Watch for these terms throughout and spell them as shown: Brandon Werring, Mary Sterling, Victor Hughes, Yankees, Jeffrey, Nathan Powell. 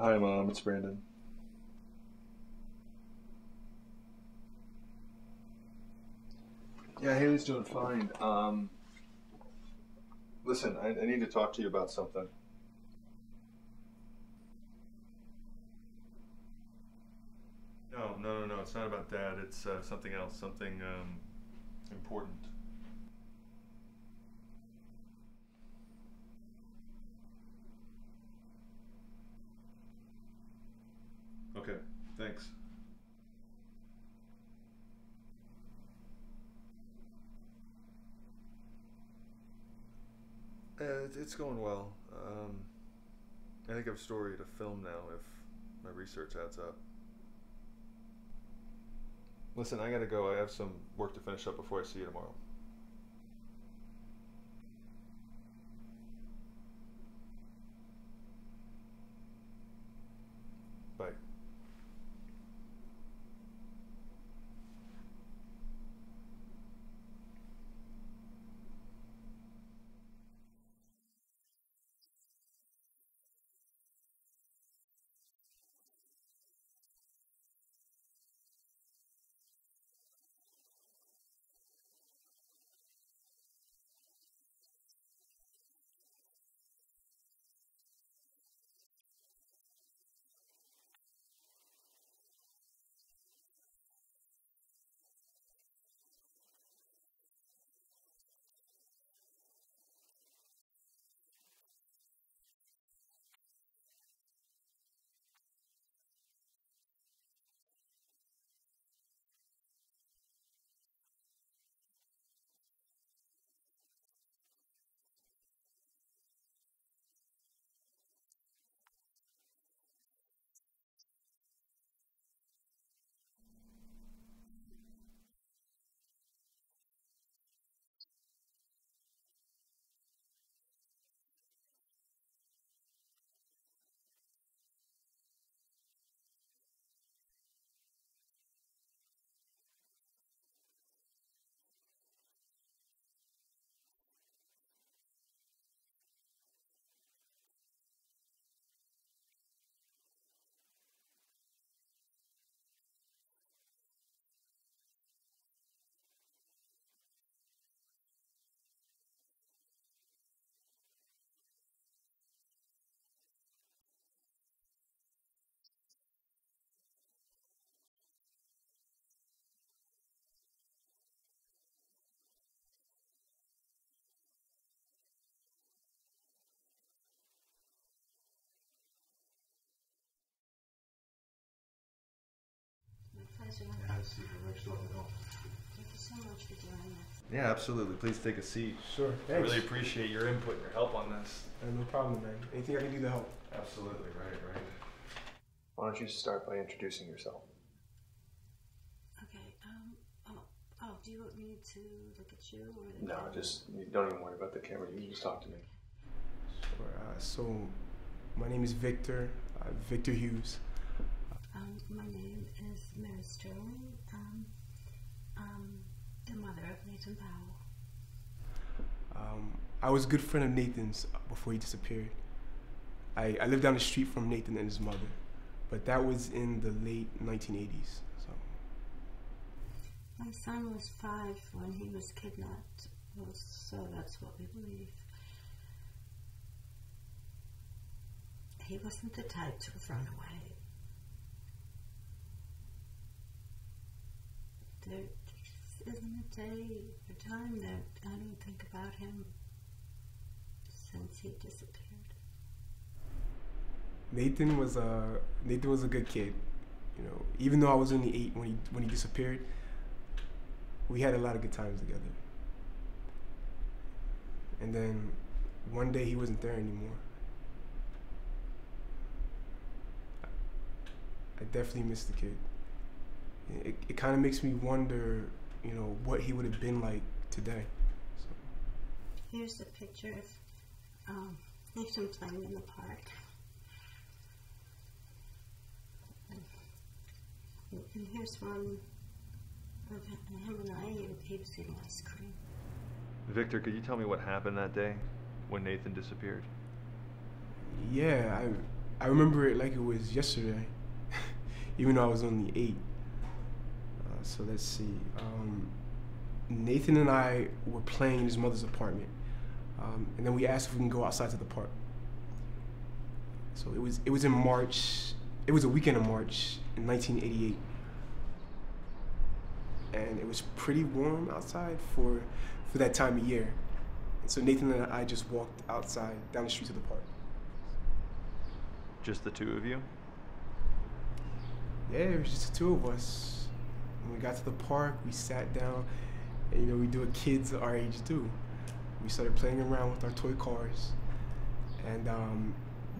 Hi, Mom. It's Brandon. Yeah, Haley's doing fine. Listen, I need to talk to you about something. No, it's not about that. It's something else, something important. Okay, thanks. It's going well. I think I have a story to film now if my research adds up. Listen, I gotta go. I have some work to finish up before I see you tomorrow. Bye. Thank you so much for doing this. Yeah, absolutely. Please take a seat. Sure. Thanks. I really appreciate your input and your help on this. No problem, man. Anything I can do to help? Absolutely. Right. Why don't you start by introducing yourself? Okay. Oh, do you want me to look at you? Or the camera? Just you don't even worry about the camera. You can just talk to me. Sure. So, my name is Victor. Victor Hughes. My name is Mary Sterling. I'm the mother of Nathan Powell. I was a good friend of Nathan's before he disappeared. I lived down the street from Nathan and his mother, but that was in the late 1980s. So my son was 5 when he was kidnapped, so that's what we believe. He wasn't the type to run away. There just isn't a day or time that I don't think about him since he disappeared. Nathan was a good kid, you know. Even though I was only 8 when he disappeared, we had a lot of good times together. And then one day he wasn't there anymore. I definitely missed the kid. It kind of makes me wonder, you know, what he would have been like today. So. Here's a picture of Nathan playing in the park. And here's one of him and I. He was eating ice cream. Victor, could you tell me what happened that day when Nathan disappeared? Yeah, I remember it like it was yesterday, even though I was only 8. So let's see. Nathan and I were playing in his mother's apartment, and then we asked if we can go outside to the park. So it was in March. It was a weekend in March in 1988, and it was pretty warm outside for that time of year. And so Nathan and I just walked outside down the street to the park. Just the two of you? Yeah, it was just the two of us. When we got to the park, we sat down, and you know, we do what kids our age do. We started playing around with our toy cars, and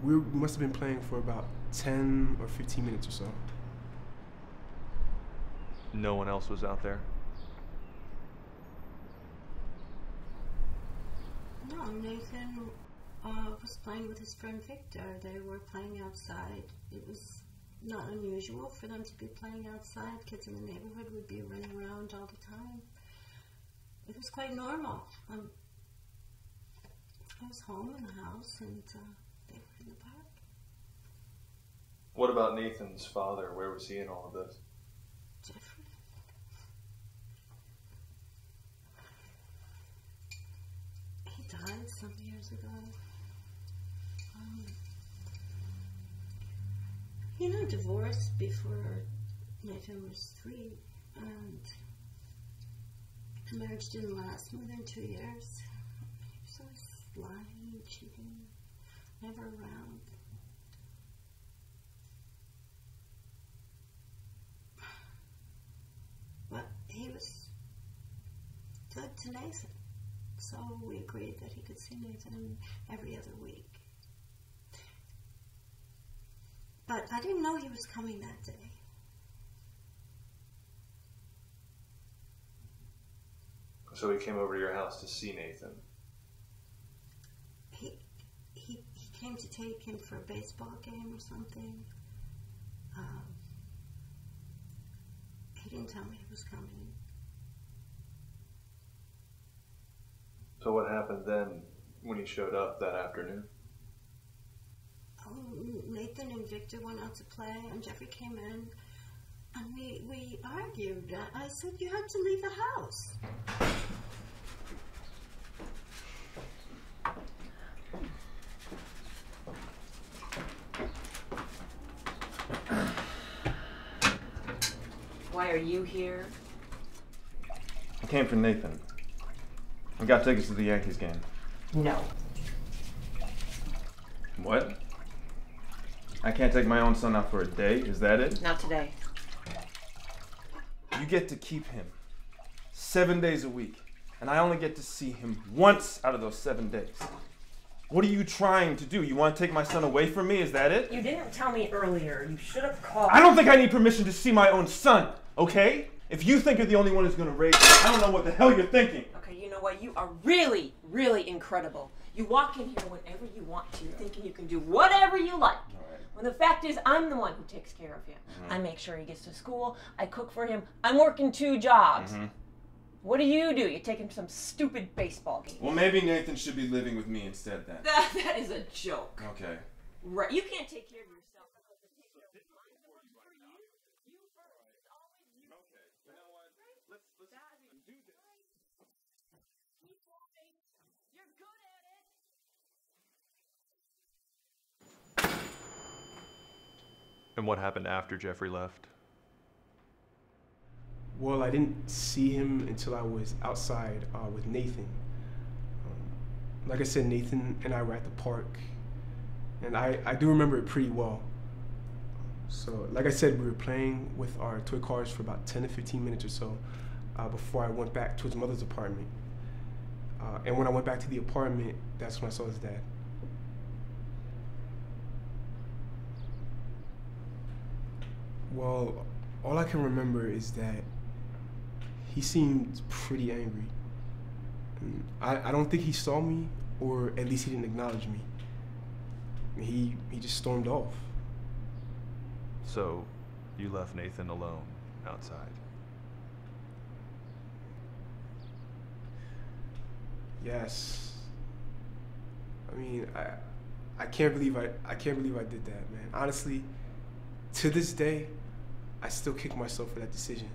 we must have been playing for about 10 or 15 minutes or so. No one else was out there? No, Nathan was playing with his friend Victor. They were playing outside. It was not unusual for them to be playing outside. Kids in the neighborhood would be running around all the time. It was quite normal. I was home in the house, and they were in the park. What about Nathan's father? Where was he in all of this? Jeffrey. He died some years ago. He and I divorced before Nathan was 3, and the marriage didn't last more than 2 years. He was always lying, cheating, never around. But he was good to Nathan, so we agreed that he could see Nathan every other week. But I didn't know he was coming that day. So he came over to your house to see Nathan? He came to take him for a baseball game or something. He didn't tell me he was coming. So what happened then when he showed up that afternoon? Nathan and Victor went out to play, and Jeffrey came in, and we argued. I said, you had to leave the house. Why are you here? I came for Nathan. I got tickets to the Yankees game. No. What? I can't take my own son out for a day? Is that it? Not today. You get to keep him 7 days a week, and I only get to see him once out of those 7 days. What are you trying to do? You want to take my son away from me? Is that it? You didn't tell me earlier. You should have called. I don't think I need permission to see my own son, okay? If you think you're the only one who's going to raise him, I don't know what the hell you're thinking. Okay, you know what? You are really, really incredible. You walk in here whenever you want to, thinking you can do whatever you like. Well, the fact is, I'm the one who takes care of him. Mm-hmm. I make sure he gets to school. I cook for him. I'm working 2 jobs. Mm-hmm. What do? You take him to some stupid baseball game. Well, maybe Nathan should be living with me instead then. That is a joke. Okay. Right. You can't take care of yourself. And what happened after Jeffrey left? Well, I didn't see him until I was outside with Nathan. Like I said, Nathan and I were at the park, and I do remember it pretty well. So, like I said, we were playing with our toy cars for about 10 to 15 minutes or so before I went back to his mother's apartment. And when I went back to the apartment, that's when I saw his dad. Well, all I can remember is that he seemed pretty angry. And I don't think he saw me, or at least he didn't acknowledge me. He just stormed off. So you left Nathan alone outside? Yes. I mean, I I can't believe I did that, man. Honestly, to this day, I still kick myself for that decision.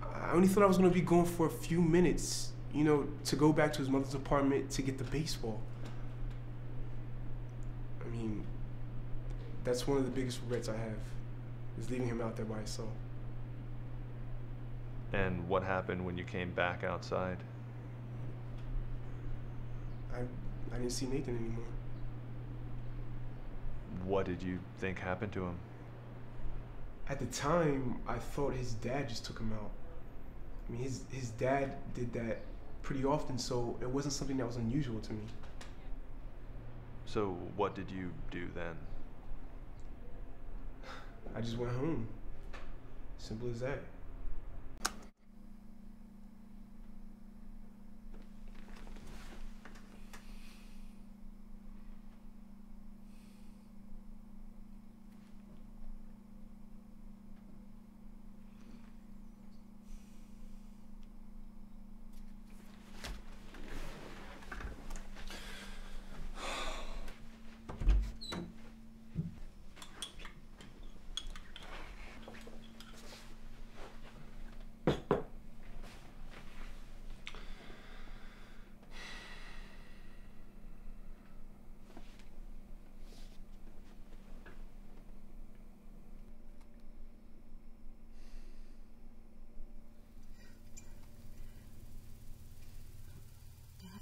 I only thought I was gonna be going for a few minutes, you know, to go back to his mother's apartment to get the baseball. I mean, that's one of the biggest regrets I have, is leaving him out there by himself. And what happened when you came back outside? I didn't see Nathan anymore. What did you think happened to him? At the time, I thought his dad just took him out. I mean, his dad did that pretty often, so it wasn't something that was unusual to me. So what did you do then? I just went home. Simple as that.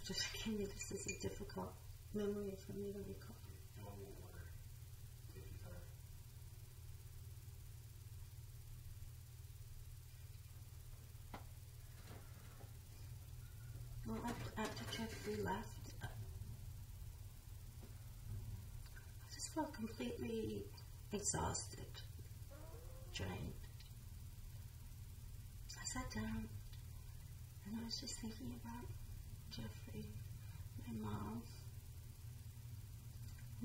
Just kidding, this is a difficult memory for me to recall. Well, after Jeffrey left, I just felt completely exhausted, drained. I sat down and I was just thinking about Jeffrey, my mom,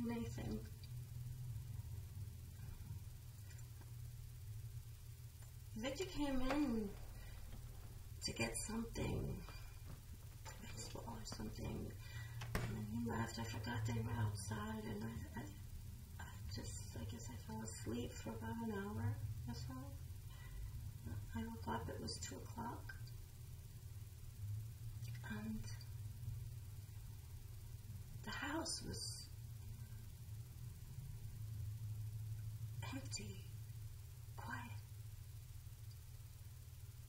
Nathan. Victor came in to get something, baseball or something, and then he left. I forgot they were outside, and I guess I fell asleep for about an hour or so. I woke up, it was 2 o'clock. And the house was empty, quiet.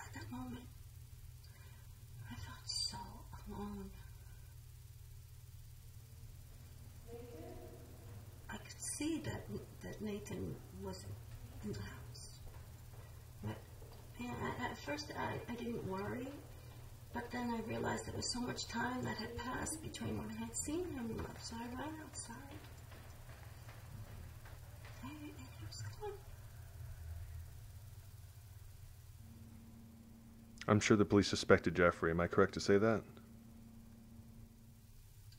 At that moment, I felt so alone. I could see that Nathan wasn't in the house. But you know, at first, I didn't worry. But then I realized there was so much time that had passed between when I had seen him left, so I ran outside. And he was gone. I'm sure the police suspected Jeffrey. Am I correct to say that?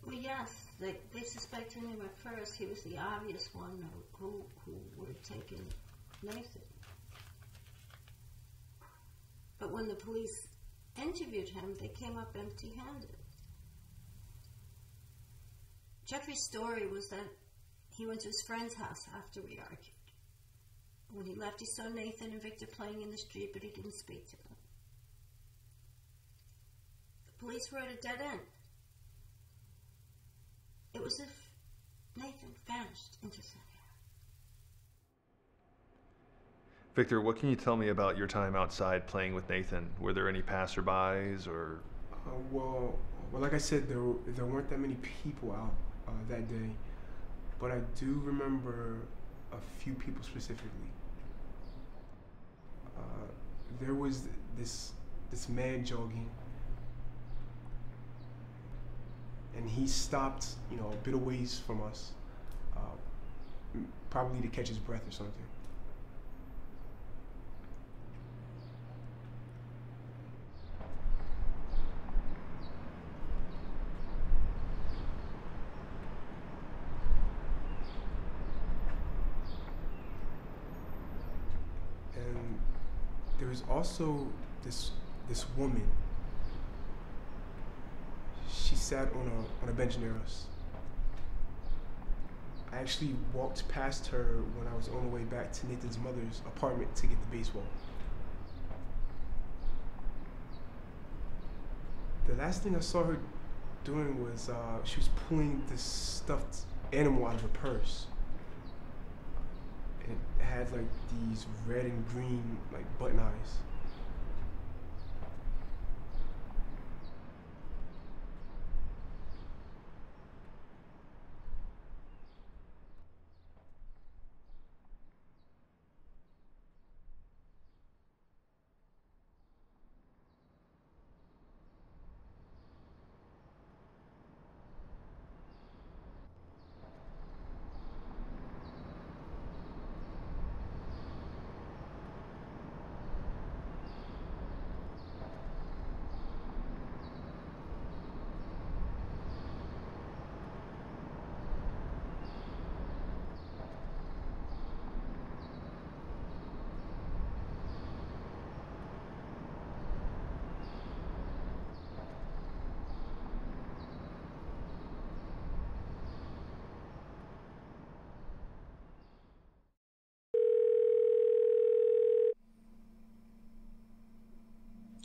Well, yes. They suspected him at first. He was the obvious one who would have taken Nathan. But when the police interviewed him, they came up empty-handed. Jeffrey's story was that he went to his friend's house after we argued. When he left, he saw Nathan and Victor playing in the street, but he didn't speak to them. The police were at a dead end. It was as if Nathan vanished into thin air. Victor, what can you tell me about your time outside playing with Nathan? Were there any passerbys or? Well, like I said, there weren't that many people out that day, but I do remember a few people specifically. There was this man jogging, and he stopped, you know, a bit of ways from us, probably to catch his breath or something. There's also this woman. She sat on a bench near us. I actually walked past her when I was on the way back to Nathan's mother's apartment to get the baseball. The last thing I saw her doing was she was pulling this stuffed animal out of her purse. It had like these red and green like button eyes.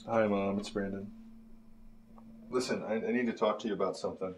Hi, Mom. It's Brandon. Listen, I need to talk to you about something.